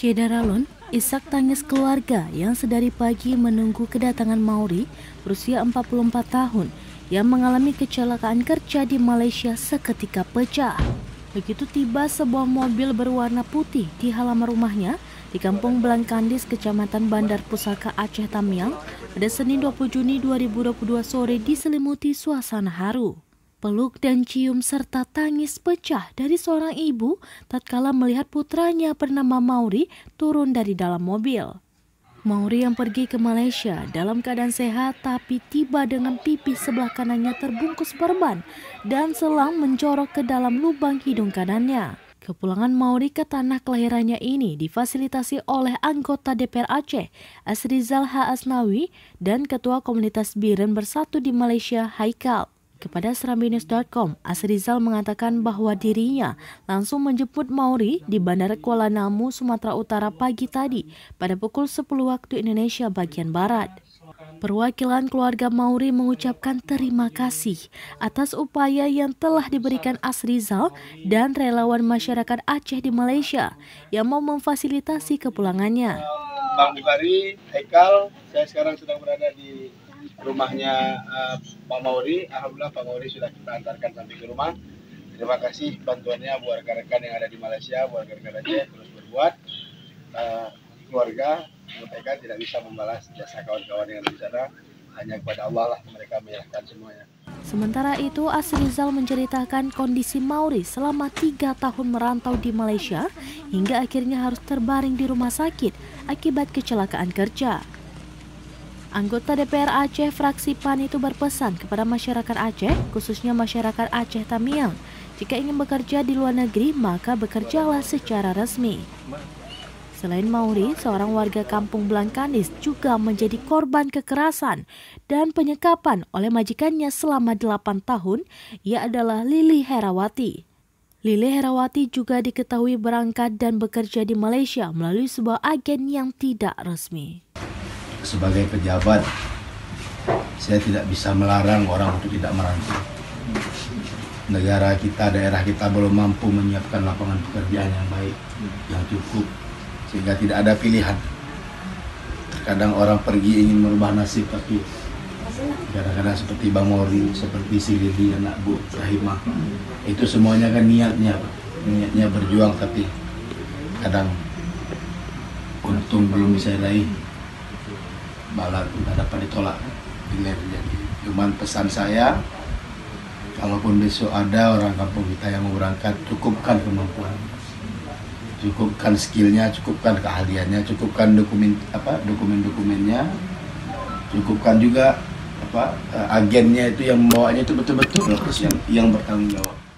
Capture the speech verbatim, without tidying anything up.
Syedaralun, isak tangis keluarga yang sedari pagi menunggu kedatangan Mauri berusia empat puluh empat tahun yang mengalami kecelakaan kerja di Malaysia seketika pecah. Begitu tiba sebuah mobil berwarna putih di halaman rumahnya di Kampung Blang Kandis, Kecamatan Bandar Pusaka, Aceh Tamiang pada Senin dua puluh Juni dua ribu dua puluh dua sore diselimuti suasana haru. Peluk dan cium serta tangis pecah dari seorang ibu tatkala melihat putranya bernama Mauri turun dari dalam mobil. Mauri yang pergi ke Malaysia dalam keadaan sehat, tapi tiba dengan pipi sebelah kanannya terbungkus perban dan selang mencorok ke dalam lubang hidung kanannya. Kepulangan Mauri ke tanah kelahirannya ini difasilitasi oleh anggota D P R Aceh, Asrizal H Asnawi, dan Ketua Komunitas Biren Bersatu di Malaysia, Haikal. Kepada SERAMBINEWS dot com, Asrizal mengatakan bahwa dirinya langsung menjemput Mauri di Bandar Kuala Namu, Sumatera Utara pagi tadi pada pukul sepuluh waktu Indonesia bagian Barat. Perwakilan keluarga Mauri mengucapkan terima kasih atas upaya yang telah diberikan Asrizal dan relawan masyarakat Aceh di Malaysia yang mau memfasilitasi kepulangannya. Bang Dibari, Haikal, saya sekarang sedang berada di rumahnya uh, Pak Mauri. Alhamdulillah Pak Mauri sudah kita antarkan sampai ke rumah. Terima kasih bantuannya buat rekan-rekan yang ada di Malaysia, buat rekan-rekan Aceh terus berbuat. Uh, keluarga, mereka tidak bisa membalas jasa kawan-kawan yang ada di sana. Hanya kepada Allah lah mereka menyerahkan semuanya. Sementara itu, Asrizal menceritakan kondisi Mauri selama tiga tahun merantau di Malaysia hingga akhirnya harus terbaring di rumah sakit akibat kecelakaan kerja. Anggota D P R Aceh fraksi P A N itu berpesan kepada masyarakat Aceh, khususnya masyarakat Aceh Tamiang, jika ingin bekerja di luar negeri maka bekerjalah secara resmi. Selain Mauri, seorang warga Kampung Blang Kandis juga menjadi korban kekerasan dan penyekapan oleh majikannya selama delapan tahun, ia adalah Lili Herawati. Lili Herawati juga diketahui berangkat dan bekerja di Malaysia melalui sebuah agen yang tidak resmi. Sebagai pejabat, saya tidak bisa melarang orang untuk tidak merantau. Negara kita, daerah kita belum mampu menyiapkan lapangan pekerjaan yang baik, yang cukup, sehingga tidak ada pilihan. Terkadang orang pergi ingin merubah nasib, tapi kadang-kadang seperti Bang Mauri, seperti si Lili, anak Bu Rahimah, itu semuanya kan niatnya, niatnya berjuang, tapi kadang untung belum bisa diraih. Malah tidak dapat ditolak. Cuman pesan saya, kalaupun besok ada orang kampung kita yang mau berangkat, cukupkan kemampuan, cukupkan skillnya, cukupkan keahliannya, cukupkan dokumen apa dokumen-dokumennya, cukupkan juga apa agennya itu yang membawanya itu betul-betul yang yang bertanggung jawab.